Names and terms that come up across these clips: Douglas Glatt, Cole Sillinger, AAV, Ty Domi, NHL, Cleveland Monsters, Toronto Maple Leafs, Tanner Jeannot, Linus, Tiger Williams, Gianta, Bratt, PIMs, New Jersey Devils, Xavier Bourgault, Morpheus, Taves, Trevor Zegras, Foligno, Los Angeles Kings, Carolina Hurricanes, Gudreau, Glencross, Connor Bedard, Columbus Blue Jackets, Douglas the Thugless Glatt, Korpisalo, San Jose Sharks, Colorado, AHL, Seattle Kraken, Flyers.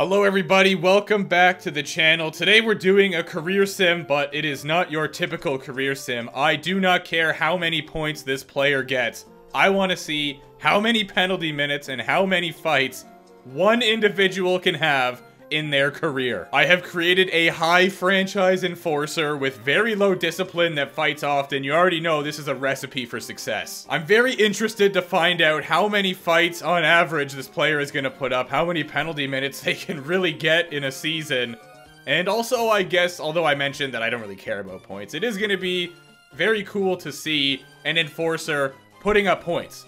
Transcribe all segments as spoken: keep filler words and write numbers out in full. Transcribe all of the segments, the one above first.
Hello everybody, welcome back to the channel. Today we're doing a career sim, but it is not your typical career sim. I do not care how many points this player gets. I want to see how many penalty minutes and how many fights one individual can have in their career. I have created a high franchise enforcer with very low discipline that fights often. You already know this is a recipe for success. I'm very interested to find out how many fights on average this player is going to put up, how many penalty minutes they can really get in a season. And also, I guess, although I mentioned that I don't really care about points, it is going to be very cool to see an enforcer putting up points.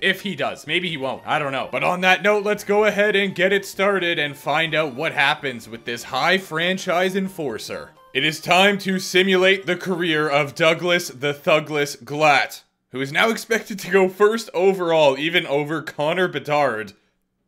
If he does. Maybe he won't. I don't know. But on that note, let's go ahead and get it started and find out what happens with this high franchise enforcer. It is time to simulate the career of Douglas the Thugless Glatt, who is now expected to go first overall, even over Connor Bedard.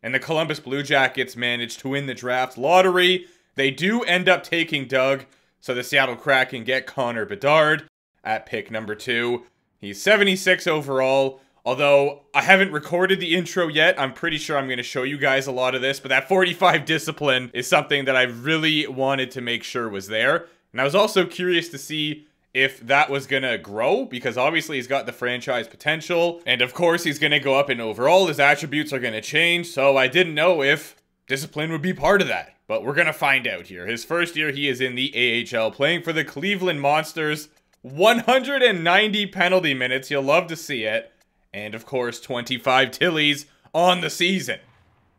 And the Columbus Blue Jackets managed to win the draft lottery. They do end up taking Doug, so the Seattle Kraken get Connor Bedard at pick number two. He's seventy-six overall. Although, I haven't recorded the intro yet, I'm pretty sure I'm going to show you guys a lot of this, but that forty-five discipline is something that I really wanted to make sure was there. And I was also curious to see if that was going to grow, because obviously he's got the franchise potential, and of course he's going to go up in overall, his attributes are going to change, so I didn't know if discipline would be part of that. But we're going to find out here. His first year, he is in the A H L, playing for the Cleveland Monsters, one hundred ninety penalty minutes, you'll love to see it. And, of course, twenty-five Tillies on the season.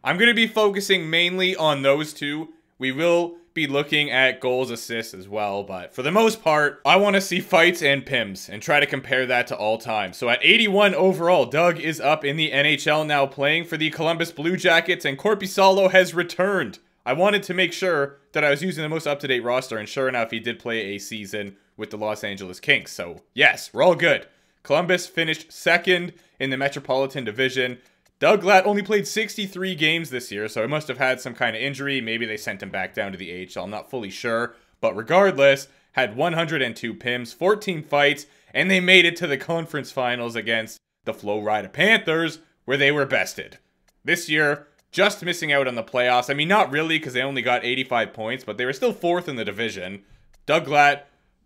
I'm going to be focusing mainly on those two. We will be looking at goals, assists as well. But for the most part, I want to see fights and P I Ms and try to compare that to all time. So at eighty-one overall, Doug is up in the N H L now playing for the Columbus Blue Jackets. And Korpisalo has returned. I wanted to make sure that I was using the most up-to-date roster. And sure enough, he did play a season with the Los Angeles Kings. So, yes, we're all good. Columbus finished second in the Metropolitan Division. Doug Glatt only played sixty-three games this year, so he must have had some kind of injury. Maybe they sent him back down to the A H L. I'm not fully sure. But regardless, had one hundred two P I Ms, fourteen fights, and they made it to the conference finals against the Florida Panthers, where they were bested. This year, just missing out on the playoffs. I mean, not really, because they only got eighty-five points, but they were still fourth in the division. Doug Glatt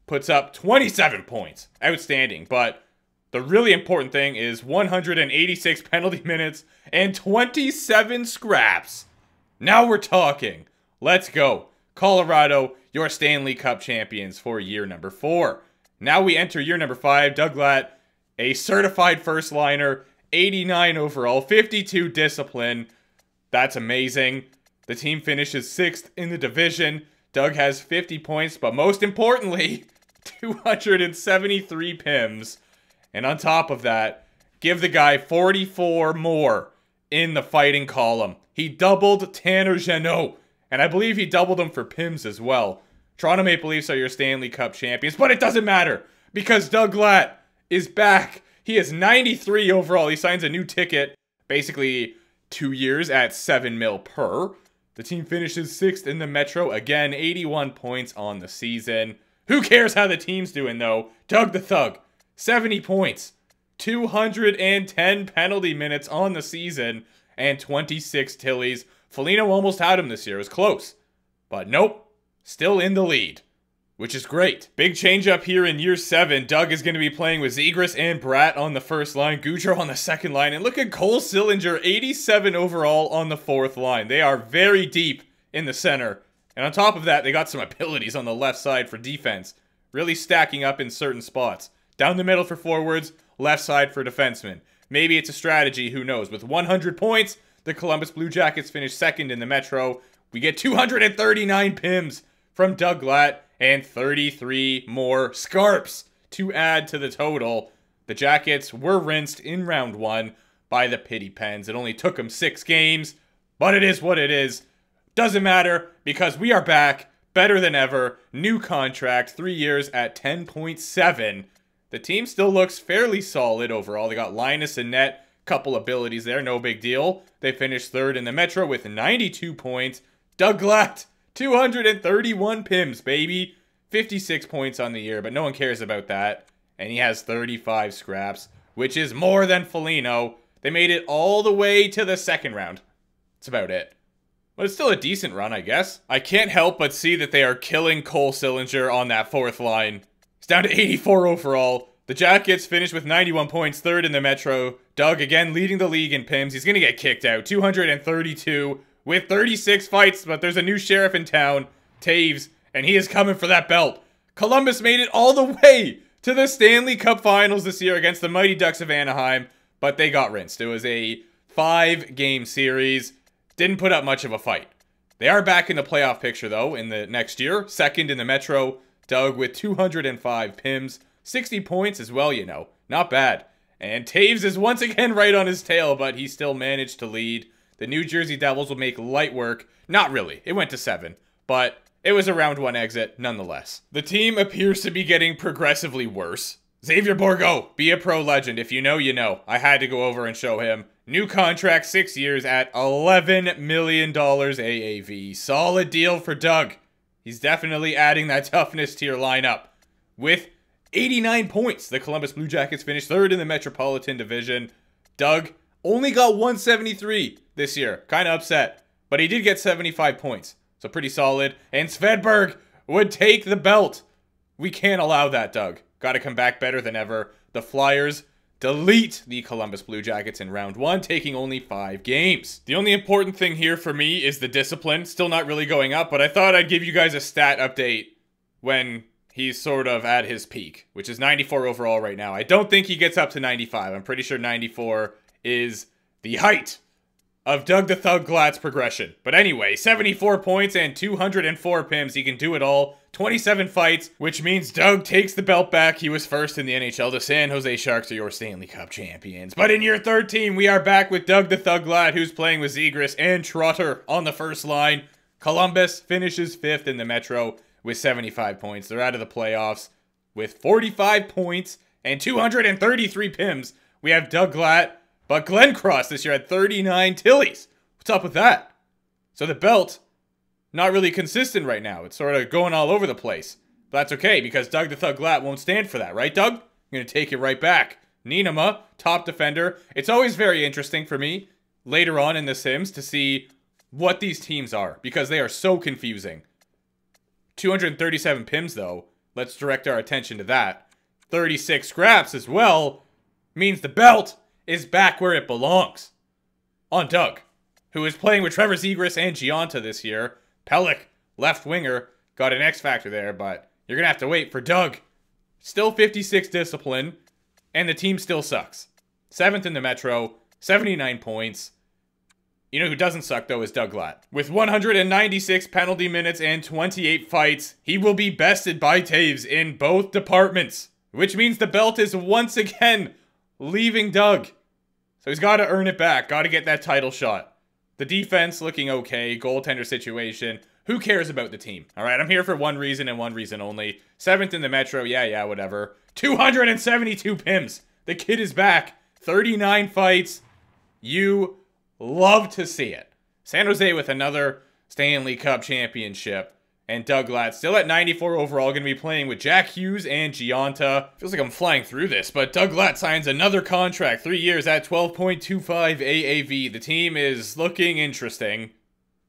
puts up twenty-seven points. Outstanding, but the really important thing is one hundred eighty-six penalty minutes and twenty-seven scraps. Now we're talking. Let's go. Colorado, your Stanley Cup champions for year number four. Now we enter year number five. Doug Glatt, a certified first liner, eighty-nine overall, fifty-two discipline. That's amazing. The team finishes sixth in the division. Doug has fifty points, but most importantly, two hundred seventy-three P I Ms. And on top of that, give the guy forty-four more in the fighting column. He doubled Tanner Jeannot, and I believe he doubled him for P I Ms as well. Toronto Maple Leafs are your Stanley Cup champions, but it doesn't matter because Doug Glatt is back. He is ninety-three overall. He signs a new ticket, basically two years at seven mil per. The team finishes sixth in the Metro. Again, eighty-one points on the season. Who cares how the team's doing, though? Doug the Thug. seventy points, two hundred ten penalty minutes on the season, and twenty-six Tillies. Foligno almost had him this year. It was close. But nope, still in the lead, which is great. Big change up here in year seven. Doug is going to be playing with Zegras and Bratt on the first line, Gudreau on the second line, and look at Cole Sillinger, eighty-seven overall on the fourth line. They are very deep in the center. And on top of that, they got some abilities on the left side for defense, really stacking up in certain spots. Down the middle for forwards, left side for defensemen. Maybe it's a strategy, who knows. With one hundred points, the Columbus Blue Jackets finish second in the Metro. We get two hundred thirty-nine P I Ms from Doug Glatt and thirty-three more Scarps to add to the total. The Jackets were rinsed in round one by the Pity Pens. It only took them six games, but it is what it is. Doesn't matter because we are back, better than ever. New contract, three years at ten point seven. The team still looks fairly solid overall. They got Linus and net, couple abilities there, no big deal. They finished third in the Metro with ninety-two points. Doug Glatt, two hundred thirty-one P I Ms, baby. fifty-six points on the year, but no one cares about that. And he has thirty-five scraps, which is more than Foligno. They made it all the way to the second round. That's about it. But it's still a decent run, I guess. I can't help but see that they are killing Cole Sillinger on that fourth line. It's down to eighty-four overall. The Jackets finished with ninety-one points, third in the Metro. Doug, again, leading the league in P I Ms. He's going to get kicked out. two hundred thirty-two with thirty-six fights, but there's a new sheriff in town, Taves, and he is coming for that belt. Columbus made it all the way to the Stanley Cup Finals this year against the Mighty Ducks of Anaheim, but they got rinsed. It was a five-game series. Didn't put up much of a fight. They are back in the playoff picture, though, in the next year. Second in the Metro. Doug with two hundred five P I Ms. sixty points as well, you know. Not bad. And Taves is once again right on his tail, but he still managed to lead. The New Jersey Devils will make light work. Not really. It went to seven, but it was a round one exit nonetheless. The team appears to be getting progressively worse. Xavier Bourgault, be a pro legend. If you know, you know. I had to go over and show him. New contract, six years at eleven million dollars A A V. Solid deal for Doug. He's definitely adding that toughness to your lineup. With eighty-nine points, the Columbus Blue Jackets finished third in the Metropolitan Division. Doug only got one seventy-three this year. Kind of upset. But he did get seventy-five points. So pretty solid. And Svedberg would take the belt. We can't allow that, Doug. Got to come back better than ever. The Flyers delete the Columbus Blue Jackets in round one, taking only five games. The only important thing here for me is the discipline. Still not really going up, but I thought I'd give you guys a stat update when he's sort of at his peak, which is ninety-four overall right now. I don't think he gets up to ninety-five. I'm pretty sure ninety-four is the height of Doug the Thug Glatt's progression. But anyway, seventy-four points and two hundred four P I Ms. He can do it all. twenty-seven fights, which means Doug takes the belt back. He was first in the N H L. The San Jose Sharks are your Stanley Cup champions. But in year thirteen, we are back with Doug the Thug Glatt, who's playing with Zegras and Trotter on the first line. Columbus finishes fifth in the Metro with seventy-five points. They're out of the playoffs with forty-five points and two hundred thirty-three P I Ms. We have Doug Glatt. But Glencross this year had thirty-nine Tillies. What's up with that? So the belt, not really consistent right now. It's sort of going all over the place. But that's okay, because Doug the Thug Glatt won't stand for that. Right, Doug? I'm going to take it right back. Ninema, top defender. It's always very interesting for me later on in the Sims to see what these teams are, because they are so confusing. two hundred thirty-seven P I Ms, though. Let's direct our attention to that. thirty-six scraps as well means the belt is back where it belongs. On Doug, who is playing with Trevor Zegras and Gianta this year. Pelic, left winger, got an X-Factor there, but you're going to have to wait for Doug. Still fifty-six discipline, and the team still sucks. seventh in the Metro, seventy-nine points. You know who doesn't suck, though, is Doug Glatt. With one hundred ninety-six penalty minutes and twenty-eight fights, he will be bested by Taves in both departments, which means the belt is once again leaving Doug. So he's got to earn it back. Got to get that title shot. The defense looking okay. Goaltender situation. Who cares about the team? All right, I'm here for one reason and one reason only. Seventh in the Metro. Yeah, yeah, whatever. two hundred seventy-two P I Ms. The kid is back. thirty-nine fights. You love to see it. San Jose with another Stanley Cup championship. And Doug Glatt still at ninety-four overall, going to be playing with Jack Hughes and Gianta. Feels like I'm flying through this, but Doug Glatt signs another contract. Three years at twelve point two five A A V. The team is looking interesting.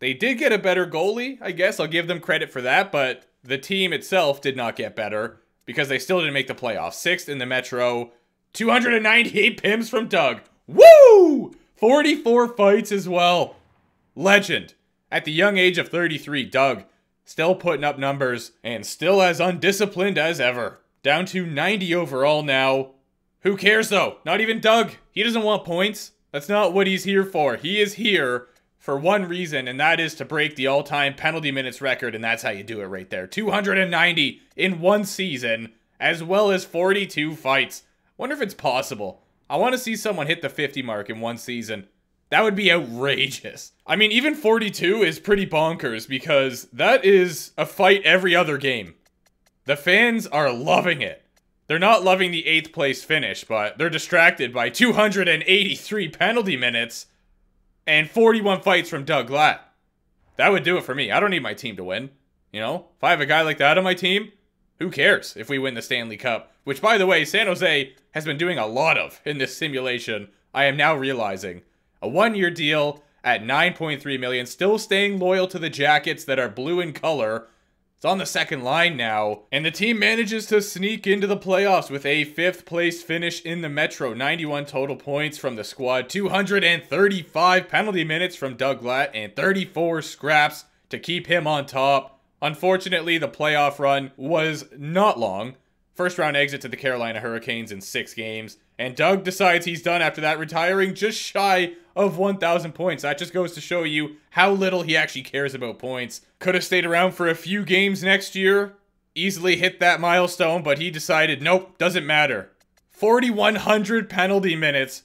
They did get a better goalie, I guess. I'll give them credit for that, but the team itself did not get better because they still didn't make the playoffs. Sixth in the Metro. two hundred ninety-eight P I Ms from Doug. Woo! forty-four fights as well. Legend. At the young age of thirty-three, Doug still putting up numbers, and still as undisciplined as ever. Down to ninety overall now. Who cares, though? Not even Doug. He doesn't want points. That's not what he's here for. He is here for one reason, and that is to break the all-time penalty minutes record, and that's how you do it right there. two hundred ninety in one season, as well as forty-two fights. Wonder if it's possible. I want to see someone hit the fifty mark in one season. That would be outrageous. I mean, even forty-two is pretty bonkers because that is a fight every other game. The fans are loving it. They're not loving the eighth place finish, but they're distracted by two hundred eighty-three penalty minutes and forty-one fights from Doug Glatt. That would do it for me. I don't need my team to win. You know, if I have a guy like that on my team, who cares if we win the Stanley Cup? Which, by the way, San Jose has been doing a lot of in this simulation, I am now realizing. A one-year deal at nine point three million dollars, still staying loyal to the Jackets that are blue in color. It's on the second line now, and the team manages to sneak into the playoffs with a fifth place finish in the Metro. ninety-one total points from the squad, two hundred thirty-five penalty minutes from Doug Glatt, and thirty-four scraps to keep him on top. Unfortunately, the playoff run was not long. First round exit to the Carolina Hurricanes in six games, and Doug decides he's done after that, retiring just shy of one thousand points. That just goes to show you how little he actually cares about points. Could have stayed around for a few games next year, easily hit that milestone, but he decided, nope, doesn't matter. forty-one hundred penalty minutes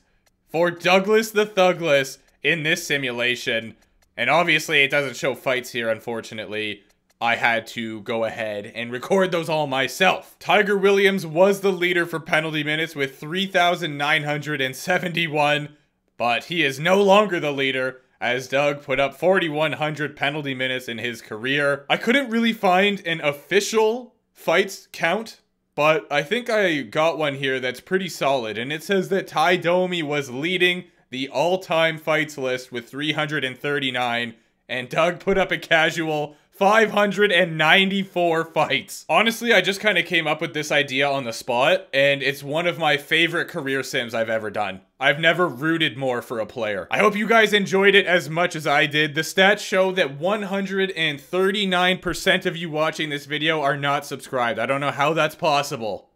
for Douglas the Thugless in this simulation, and obviously it doesn't show fights here, unfortunately. I had to go ahead and record those all myself. Tiger Williams was the leader for penalty minutes with three thousand nine hundred seventy-one, but he is no longer the leader as Doug put up forty-one hundred penalty minutes in his career. I couldn't really find an official fights count, but I think I got one here that's pretty solid, and it says that Ty Domi was leading the all-time fights list with three hundred thirty-nine, and Doug put up a casual five hundred ninety-four fights. Honestly, I just kind of came up with this idea on the spot, and it's one of my favorite career sims I've ever done. I've never rooted more for a player. I hope you guys enjoyed it as much as I did. The stats show that one hundred thirty-nine percent of you watching this video are not subscribed. I don't know how that's possible,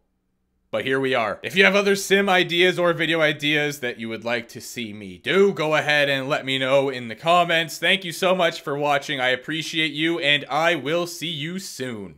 but here we are. If you have other sim ideas or video ideas that you would like to see me do, go ahead and let me know in the comments. Thank you so much for watching. I appreciate you, and I will see you soon.